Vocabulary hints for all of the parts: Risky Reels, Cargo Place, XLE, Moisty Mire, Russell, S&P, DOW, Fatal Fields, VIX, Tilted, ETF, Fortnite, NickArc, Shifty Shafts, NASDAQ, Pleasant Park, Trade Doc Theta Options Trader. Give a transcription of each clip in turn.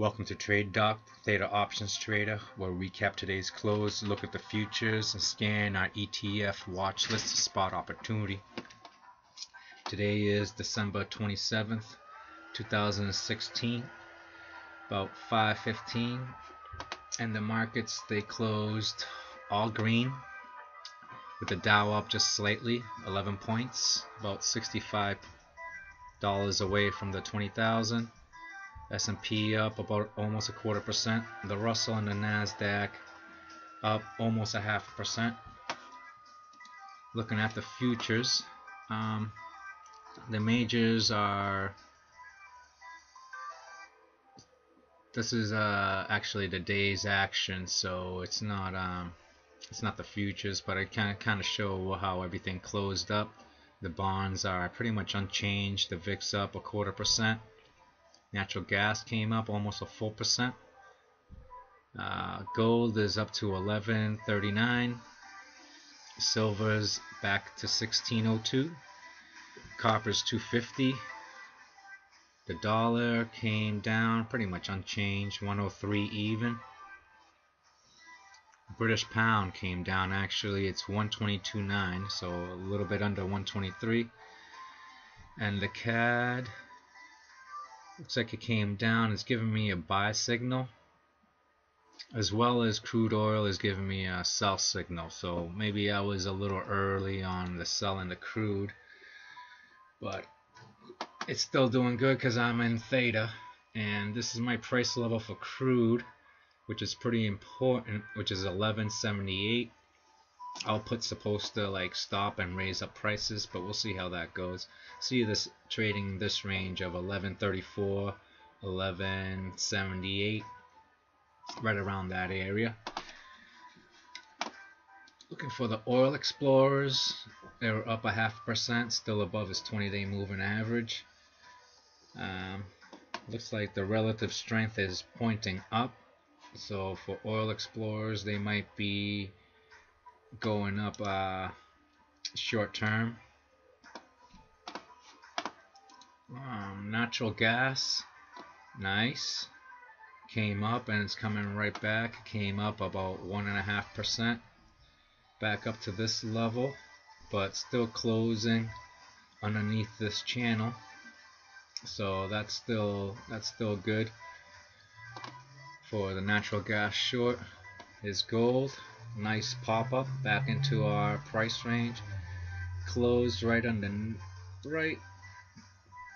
Welcome to Trade Doc Theta Options Trader. We'll recap today's close, look at the futures, and scan our ETF watch list to spot opportunity. Today is December 27th, 2016, about 5:15, and the markets, they closed all green, with the Dow up just slightly, 11 points, about $65 away from the 20,000. S&P up about almost 0.25%. The Russell and the NASDAQ up almost 0.5%. Looking at the futures, the majors are. This is actually the day's action, so it's not the futures, but it kind of show how everything closed up. The bonds are pretty much unchanged. The VIX up 0.25%. Natural gas came up almost a full 1%. Gold is up to 11.39. Silver's back to 16.02. Copper's 2.50. The dollar came down pretty much unchanged, 1.03 even. British pound came down, actually it's 122.9, so a little bit under 123. And the CAD, looks like it came down. It's giving me a buy signal, as well as crude oil is giving me a sell signal. So maybe I was a little early on the selling the crude, but it's still doing good because I'm in theta, and this is my price level for crude, which is pretty important, which is 11.78. Output's supposed to like stop and raise up prices, but we'll see how that goes. See this trading this range of 11.34, 11.78, right around that area. Looking for the oil explorers, they're up 0.5%, still above his 20-day moving average. Looks like the relative strength is pointing up, so for oil explorers, they might be going up short term. Natural gas, nice, came up and it's coming right back. Came up about 1.5%, back up to this level, but still closing underneath this channel, so that's still good for the natural gas short. Is gold, nice pop up back into our price range, closed right under, right,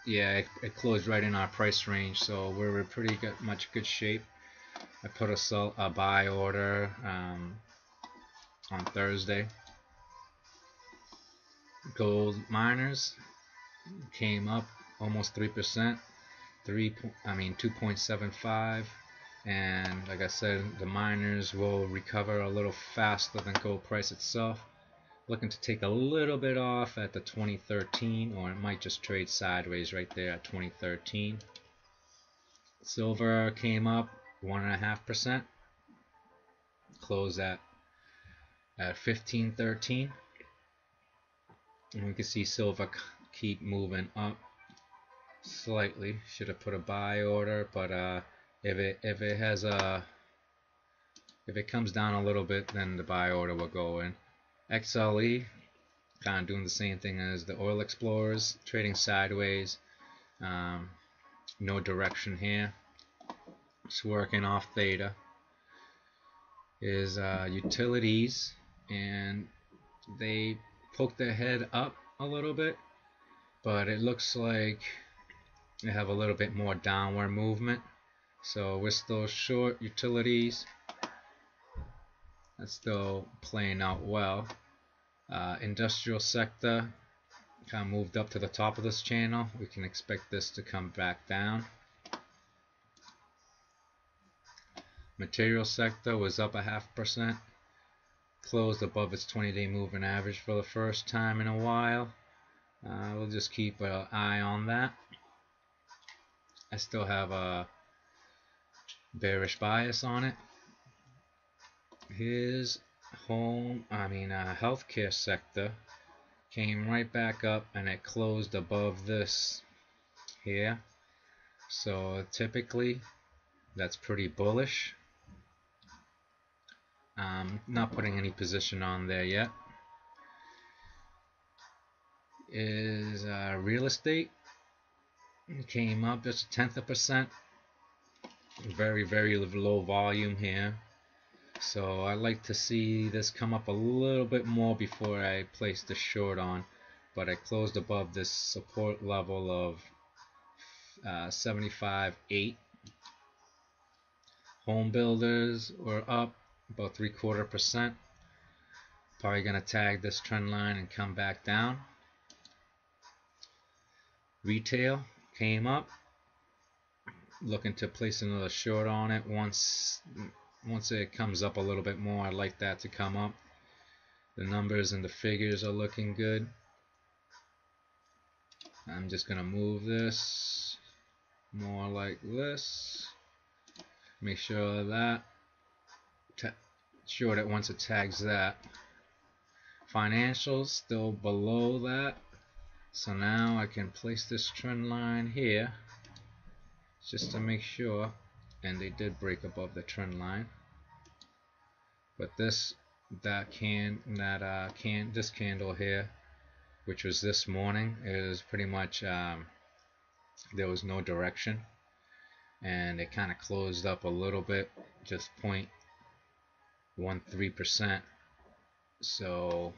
yeah, it closed right in our price range, so we're in pretty good shape. I put a buy order on Thursday. Gold miners came up almost 3%, 2.75. And like I said, the miners will recover a little faster than gold price itself. Looking to take a little bit off at the 2013, or it might just trade sideways right there at 2013. Silver came up 1.5%, closed at 15.13, and we can see silver keep moving up slightly. Should have put a buy order, but if it comes down a little bit, then the buy order will go in. XLE kind of doing the same thing as the oil explorers, trading sideways, no direction here. It's working off theta. Is utilities, and they poked their head up a little bit, but it looks like they have a little bit more downward movement. So we're still short utilities. That's still playing out well. Industrial sector kind of moved up to the top of this channel. We can expect this to come back down. Material sector was up 0.5%. Closed above its 20-day moving average for the first time in a while. We'll just keep an eye on that. I still have a bearish bias on it. His healthcare sector came right back up, and it closed above this here. So typically That's pretty bullish. Not putting any position on there yet. Is real estate came up just 0.1%. Very, very low volume here. So I like to see this come up a little bit more before I place the short on. But I closed above this support level of 75.8. Home builders were up about 0.75%. Probably going to tag this trend line and come back down. Retail came up. Looking to place another short on it once it comes up a little bit more. I'd like that to come up. The numbers and the figures are looking good. I'm just going to move this more like this. Make sure that short it once it tags that. Financials still below that. So now I can place this trend line here just to make sure, and they did break above the trend line. But this candle here, which was this morning, is pretty much there was no direction, and it kind of closed up a little bit, just 0.13%. So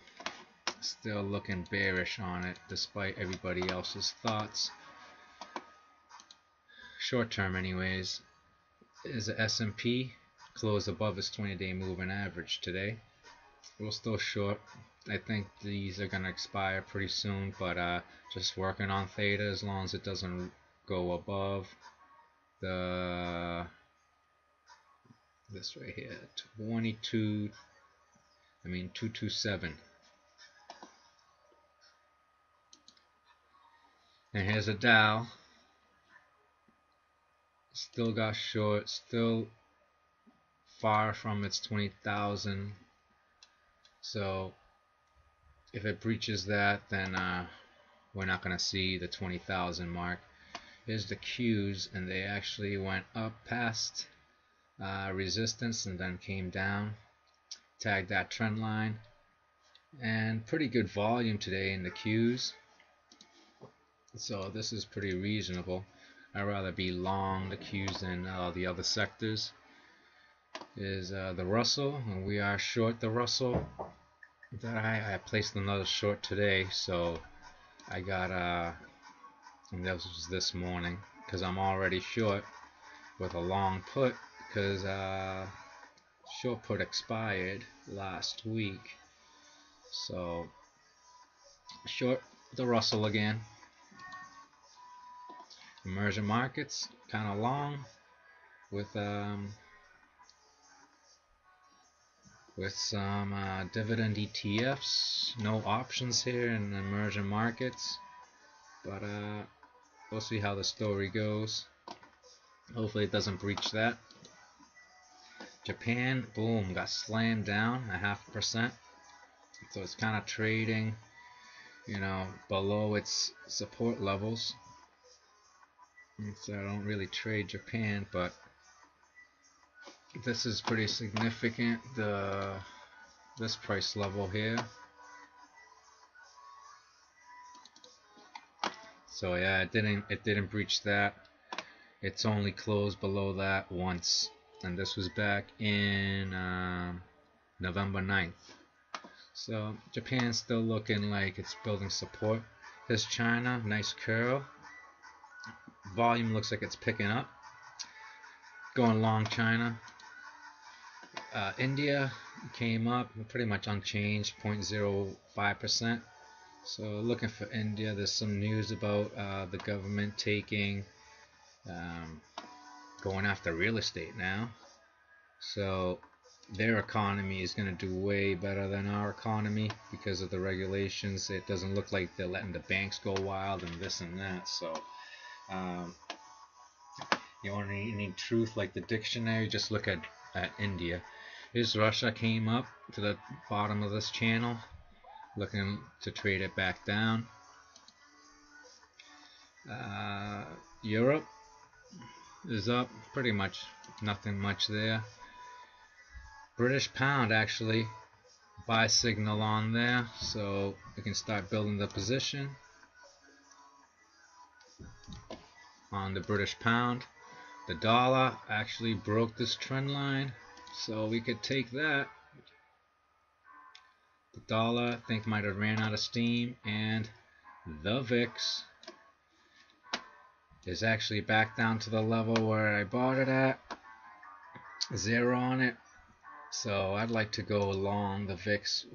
still looking bearish on it despite everybody else's thoughts. Short term anyways, is the S&P closed above its 20-day moving average today. We're still short. I think these are going to expire pretty soon, but just working on theta as long as it doesn't go above this right here, 227. And here's a Dow. Still got short, still far from its 20,000. So if it breaches that, then we're not going to see the 20,000 mark. Here's the Qs, and they actually went up past resistance and then came down, tagged that trend line, and pretty good volume today in the Qs. So this is pretty reasonable. I'd rather be long the Qs than the other sectors. Is the Russell, and we are short the Russell. That I placed another short today, so I got and that was this morning, because I'm already short with a long put, because short put expired last week. So short the Russell again. Emerging markets, kind of long with some dividend ETFs, no options here in emerging markets, but we'll see how the story goes. Hopefully it doesn't breach that. Japan, boom, got slammed down 0.5%, so it's kind of trading, you know, below its support levels. So I don't really trade Japan, but this is pretty significant, this price level here. So yeah, it didn't breach that. It's only closed below that once, and this was back in November 9th. So Japan's still looking like it's building support. Here's China, nice curl. Volume looks like it's picking up. Going long China. India came up pretty much unchanged, 0.05%. So looking for India. There's some news about the government taking going after real estate now. So their economy is going to do way better than our economy because of the regulations. It doesn't look like they're letting the banks go wild and this and that. So you want to need truth like the dictionary, just look at India. Here's Russia, came up to the bottom of this channel, looking to trade it back down. Europe is up, pretty much nothing much there. British pound actually, buy signal on there, so we can start building the position on the British pound. The dollar actually broke this trend line, so we could take that. The dollar, I think, might have ran out of steam, and the VIX is actually back down to the level where I bought it at, zero on it. So I'd like to go along the VIX.